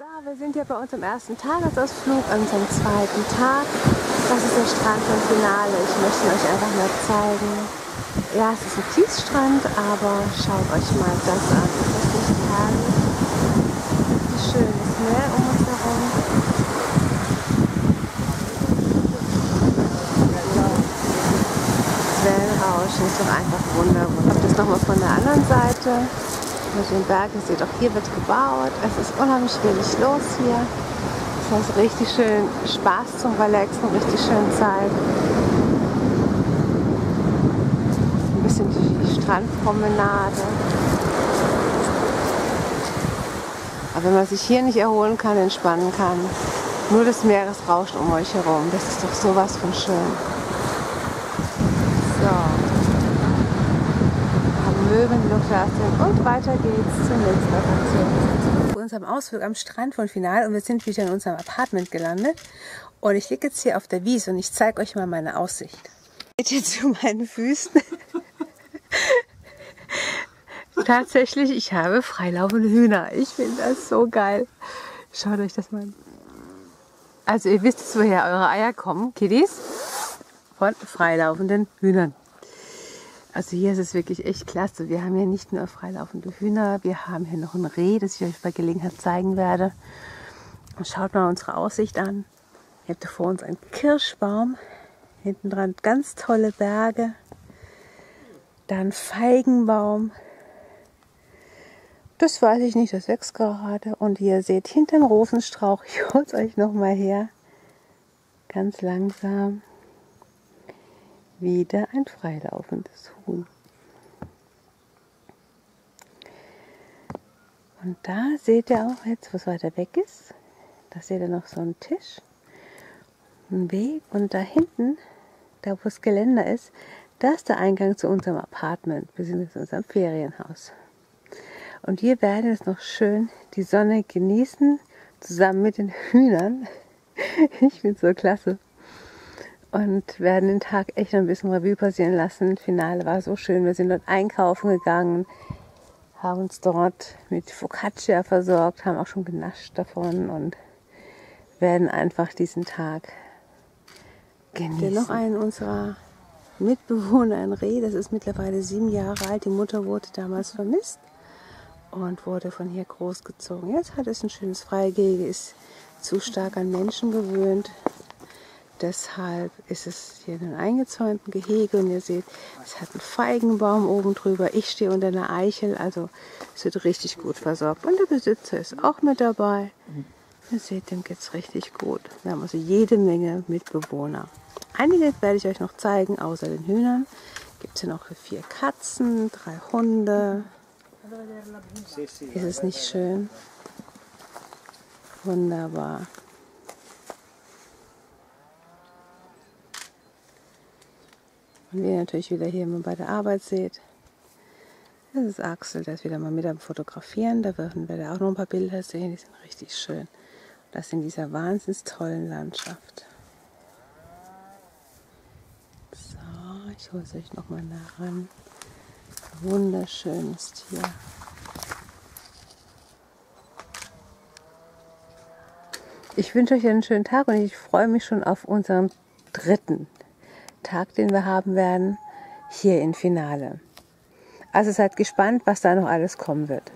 So, wir sind ja bei uns am ersten Tagesausflug, an unserem zweiten Tag. Das ist der Strand von Finale. Ich möchte euch einfach mal zeigen. Ja, es ist ein Kiesstrand, aber schaut euch mal das an. Ist das nicht herrlich? Wie schön das Meer um uns herum. Das Wellenrauschen ist doch einfach wunderbar. Ich habe das nochmal von der anderen Seite. Mit den Bergen, ihr seht, auch hier wird gebaut. Es ist unheimlich wenig los hier. Das heißt, richtig schön Spaß zum Relaxen, richtig schön Zeit. Ein bisschen die Strandpromenade. Aber wenn man sich hier nicht erholen kann, entspannen kann, nur das Meeresrauschen um euch herum, das ist doch sowas von schön. So. Möwen, die noch da sind. Und weiter geht's zur nächsten Attraktion. Bei unserem Ausflug am Strand von Finale und wir sind wieder in unserem Apartment gelandet. Und ich liege jetzt hier auf der Wiese und ich zeige euch mal meine Aussicht. Seht ihr zu meinen Füßen? Tatsächlich, ich habe freilaufende Hühner. Ich finde das so geil. Schaut euch das mal an. Also ihr wisst jetzt, woher eure Eier kommen, Kiddies. Von freilaufenden Hühnern. Also hier ist es wirklich echt klasse. Wir haben hier nicht nur freilaufende Hühner, wir haben hier noch ein Reh, das ich euch bei Gelegenheit zeigen werde. Und schaut mal unsere Aussicht an. Ihr habt vor uns einen Kirschbaum, hinten dran ganz tolle Berge, dann Feigenbaum. Das weiß ich nicht, das wächst gerade. Und ihr seht hinterm Rosenstrauch, ich hol's euch nochmal her, ganz langsam. Wieder ein freilaufendes Huhn. Und da seht ihr auch jetzt, wo es weiter weg ist, da seht ihr noch so einen Tisch, einen Weg und da hinten, da wo das Geländer ist, da ist der Eingang zu unserem Apartment, wir sind jetzt in unserem Ferienhaus. Und wir werden jetzt noch schön die Sonne genießen, zusammen mit den Hühnern. Ich finde es so klasse. Und werden den Tag echt ein bisschen Revue passieren lassen. Das Finale war so schön. Wir sind dort einkaufen gegangen, haben uns dort mit Focaccia versorgt, haben auch schon genascht davon und werden einfach diesen Tag genießen. Hier noch einen unserer Mitbewohner, ein Reh, das ist mittlerweile 7 Jahre alt. Die Mutter wurde damals vermisst und wurde von hier großgezogen. Jetzt hat es ein schönes Freigehege, ist zu stark an Menschen gewöhnt. Deshalb ist es hier in einem eingezäunten Gehege und ihr seht, es hat einen Feigenbaum oben drüber. Ich stehe unter einer Eichel, also es wird richtig gut versorgt. Und der Besitzer ist auch mit dabei. Ihr seht, dem geht es richtig gut. Wir haben also jede Menge Mitbewohner. Einige werde ich euch noch zeigen, außer den Hühnern. Gibt es hier noch 4 Katzen, 3 Hunde. Ist es nicht schön? Wunderbar. Und wie ihr natürlich wieder hier immer bei der Arbeit seht, das ist Axel, der ist wieder mal mit am Fotografieren. Da werden wir auch noch ein paar Bilder sehen, die sind richtig schön. Das in dieser wahnsinnig tollen Landschaft. So, ich hole es euch nochmal nah ran. Wunderschönes Tier. Ich wünsche euch einen schönen Tag und ich freue mich schon auf unseren dritten Tag, den wir haben werden, hier in Finale. Also seid gespannt, was da noch alles kommen wird.